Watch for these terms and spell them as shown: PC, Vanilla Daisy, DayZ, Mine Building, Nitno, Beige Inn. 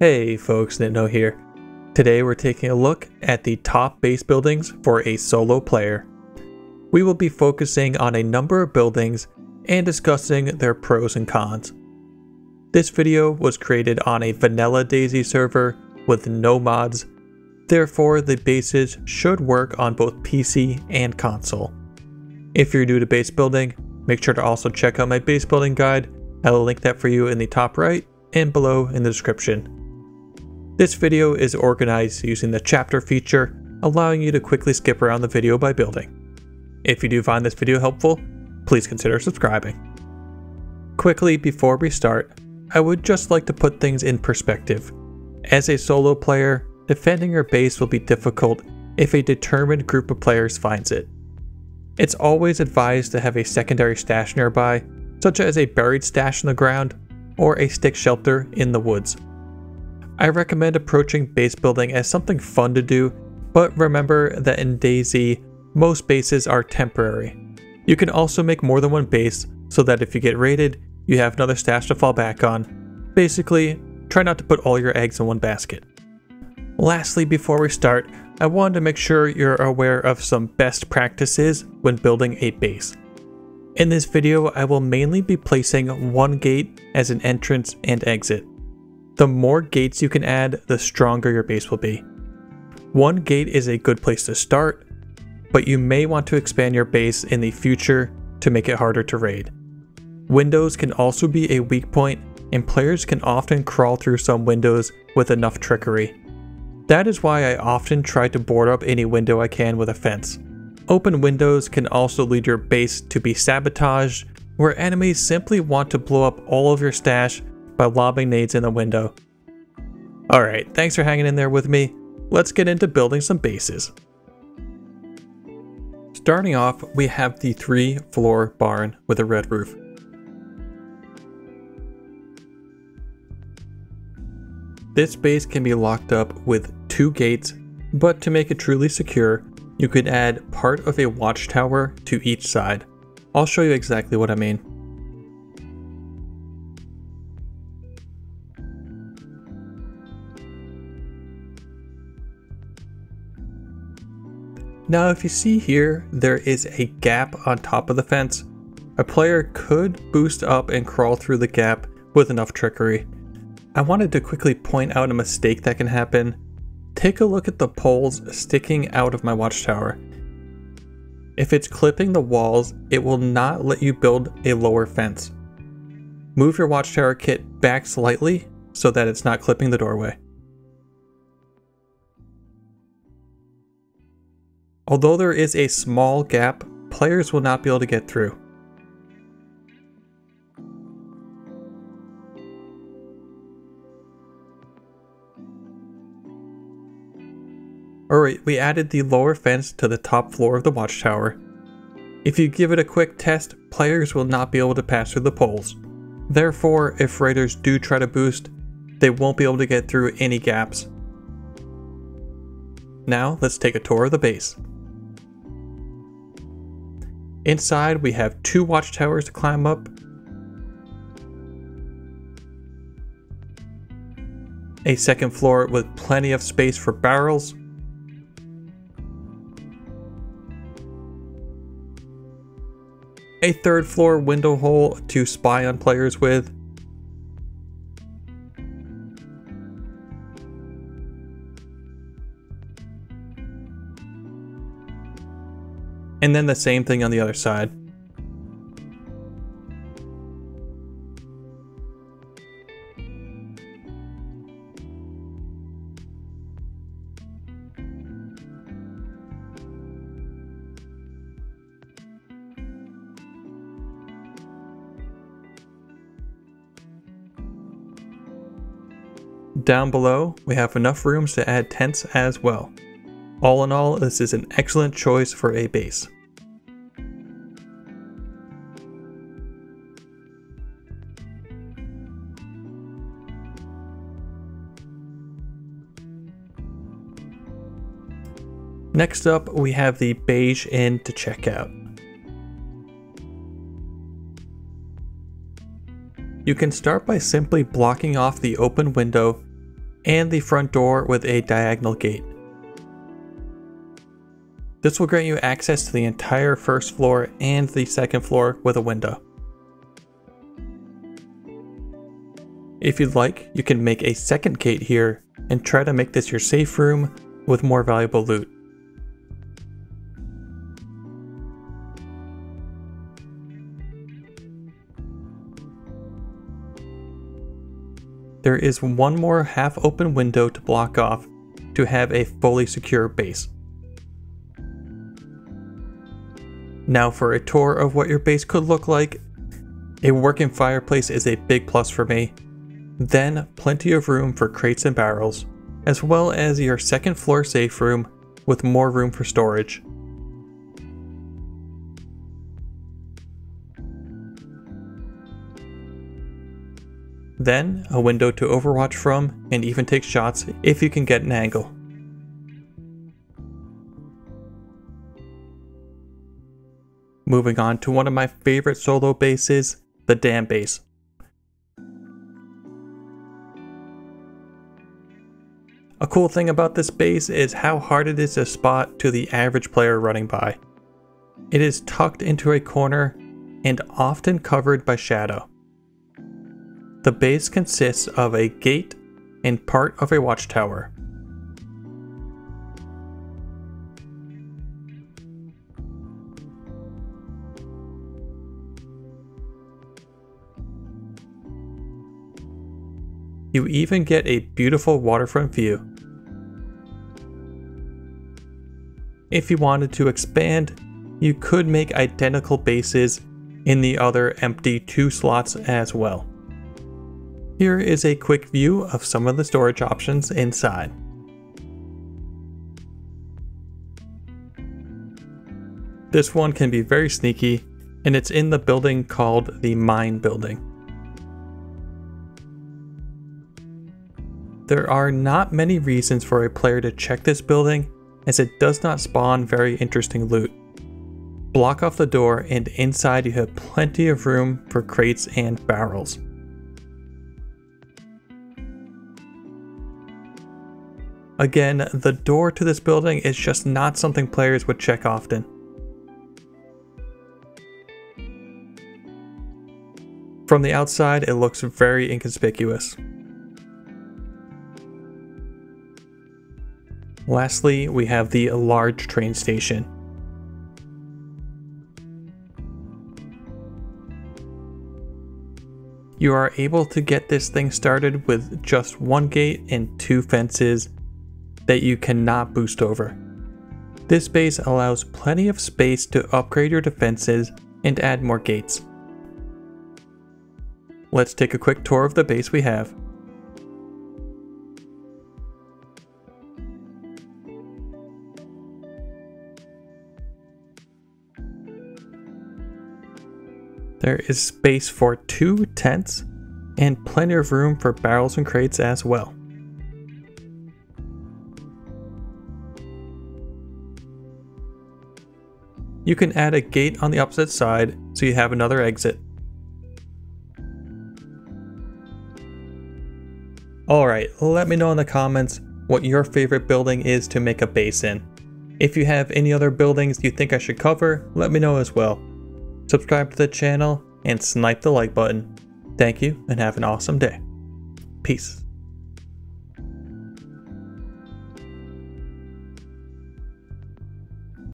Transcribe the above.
Hey folks, Nitno here. Today we're taking a look at the top base buildings for a solo player. We will be focusing on a number of buildings and discussing their pros and cons. This video was created on a Vanilla Daisy server with no mods, therefore the bases should work on both PC and console. If you're new to base building, make sure to also check out my base building guide. I will link that for you in the top right and below in the description. This video is organized using the chapter feature, allowing you to quickly skip around the video by building. If you do find this video helpful, please consider subscribing. Quickly before we start, I would just like to put things in perspective. As a solo player, defending your base will be difficult if a determined group of players finds it. It's always advised to have a secondary stash nearby, such as a buried stash in the ground or a stick shelter in the woods. I recommend approaching base building as something fun to do, but remember that in DayZ, most bases are temporary. You can also make more than one base so that if you get raided, you have another stash to fall back on. Basically, try not to put all your eggs in one basket. Lastly, before we start, I wanted to make sure you're aware of some best practices when building a base. In this video, I will mainly be placing one gate as an entrance and exit. The more gates you can add, the stronger your base will be. One gate is a good place to start, but you may want to expand your base in the future to make it harder to raid. Windows can also be a weak point, and players can often crawl through some windows with enough trickery. That is why I often try to board up any window I can with a fence. Open windows can also lead your base to be sabotaged, where enemies simply want to blow up all of your stash by lobbing nades in the window. Alright, thanks for hanging in there with me. Let's get into building some bases. Starting off, we have the 3-floor barn with a red roof. This base can be locked up with 2 gates, but to make it truly secure, you could add part of a watchtower to each side. I'll show you exactly what I mean. Now if you see here, there is a gap on top of the fence. A player could boost up and crawl through the gap with enough trickery. I wanted to quickly point out a mistake that can happen. Take a look at the poles sticking out of my watchtower. If it's clipping the walls, it will not let you build a lower fence. Move your watchtower kit back slightly so that it's not clipping the doorway. Although there is a small gap, players will not be able to get through. Alright, we added the lower fence to the top floor of the watchtower. If you give it a quick test, players will not be able to pass through the poles. Therefore, if raiders do try to boost, they won't be able to get through any gaps. Now, let's take a tour of the base. Inside, we have 2 watchtowers to climb up, a second floor with plenty of space for barrels, a third floor window hole to spy on players with, and then the same thing on the other side. Down below, we have enough rooms to add tents as well. All in all, this is an excellent choice for a base. Next up, we have the beige inn to check out. You can start by simply blocking off the open window and the front door with a diagonal gate. This will grant you access to the entire first floor and the second floor with a window. If you'd like, you can make a second gate here and try to make this your safe room with more valuable loot. There is one more half open window to block off to have a fully secure base. Now for a tour of what your base could look like. A working fireplace is a big plus for me. Then plenty of room for crates and barrels, as well as your second floor safe room with more room for storage. Then a window to overwatch from and even take shots if you can get an angle. Moving on to one of my favorite solo bases, the Dam Base. A cool thing about this base is how hard it is to spot to the average player running by. It is tucked into a corner and often covered by shadow. The base consists of a gate and part of a watchtower. You even get a beautiful waterfront view. If you wanted to expand, you could make identical bases in the other empty 2 slots as well. Here is a quick view of some of the storage options inside. This one can be very sneaky, and it's in the building called the Mine Building. There are not many reasons for a player to check this building, as it does not spawn very interesting loot. Block off the door, and inside you have plenty of room for crates and barrels. Again, the door to this building is just not something players would check often. From the outside, it looks very inconspicuous. Lastly, we have the large train station. You are able to get this thing started with just one gate and 2 fences that you cannot boost over. This base allows plenty of space to upgrade your defenses and add more gates. Let's take a quick tour of the base we have. There is space for 2 tents and plenty of room for barrels and crates as well. You can add a gate on the opposite side so you have another exit. Alright, let me know in the comments what your favorite building is to make a base in. If you have any other buildings you think I should cover, let me know as well. Subscribe to the channel and snipe the like button. Thank you and have an awesome day. Peace.